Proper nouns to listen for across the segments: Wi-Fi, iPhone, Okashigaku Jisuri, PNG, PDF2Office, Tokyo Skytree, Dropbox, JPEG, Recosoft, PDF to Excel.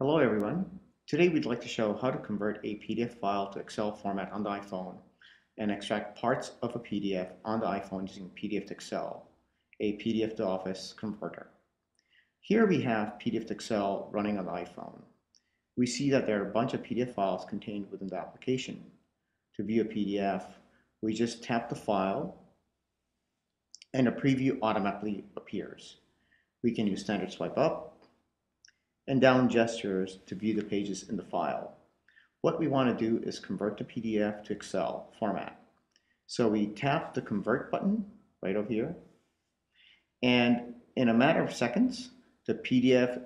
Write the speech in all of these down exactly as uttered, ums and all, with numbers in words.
Hello everyone. Today we'd like to show how to convert a P D F file to Excel format on the iPhone and extract parts of a P D F on the iPhone using P D F to Excel, a P D F to Office converter. Here we have P D F to Excel running on the iPhone. We see that there are a bunch of P D F files contained within the application. To view a P D F, we just tap the file and a preview automatically appears. We can use standard swipe up and down gestures to view the pages in the file. What we want to do is convert the P D F to Excel format. So we tap the convert button right over here, and in a matter of seconds, the P D F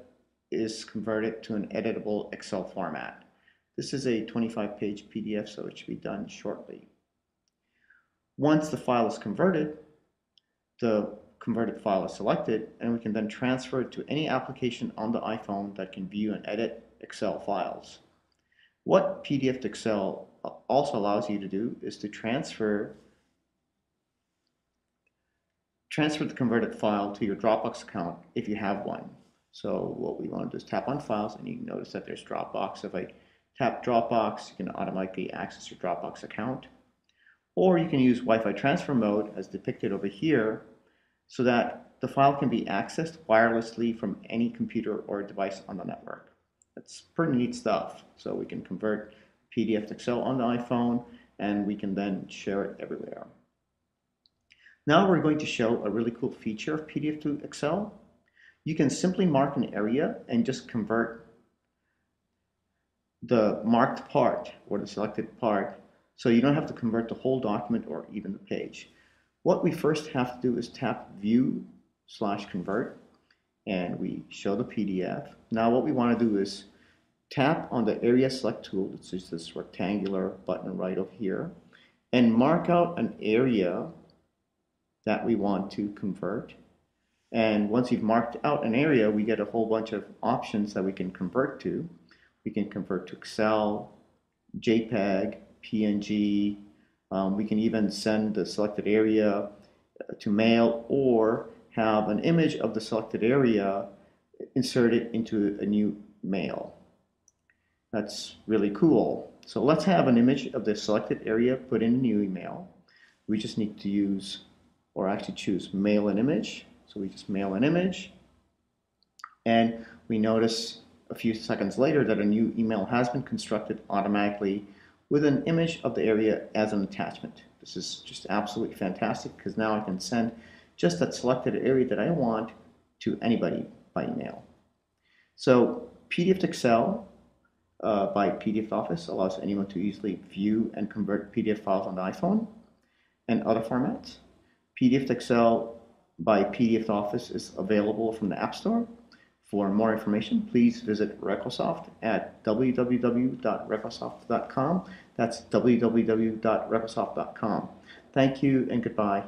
is converted to an editable Excel format. This is a twenty-five page P D F, so it should be done shortly. Once the file is converted, the converted file is selected, and we can then transfer it to any application on the iPhone that can view and edit Excel files. What P D F to Excel also allows you to do is to transfer, transfer the converted file to your Dropbox account if you have one. So what we want to do is tap on files, and you can notice that there's Dropbox. If I tap Dropbox, you can automatically access your Dropbox account. Or you can use Wi-Fi transfer mode as depicted over here, so that the file can be accessed wirelessly from any computer or device on the network. That's pretty neat stuff. So we can convert P D F to Excel on the iPhone, and we can then share it everywhere. Now we're going to show a really cool feature of P D F to Excel. You can simply mark an area and just convert the marked part or the selected part, so you don't have to convert the whole document or even the page. What we first have to do is tap view slash convert, and we show the P D F. Now what we want to do is tap on the area select tool. It's just this rectangular button right over here, and mark out an area that we want to convert. And once you've marked out an area, we get a whole bunch of options that we can convert to. We can convert to Excel, JPEG, P N G. Um, we can even send the selected area to mail or have an image of the selected area inserted into a new mail. That's really cool. So let's have an image of the selected area put in a new email. We just need to use, or actually choose, mail an image. So we just mail an image, and we notice a few seconds later that a new email has been constructed automatically with an image of the area as an attachment. This is just absolutely fantastic, because now I can send just that selected area that I want to anybody by email. So P D F to Excel uh, by P D F to Office allows anyone to easily view and convert P D F files on the iPhone and other formats. P D F to Excel by P D F to Office is available from the App Store. For more information, please visit Recosoft at w w w dot recosoft dot com. That's w w w dot recosoft dot com. Thank you and goodbye.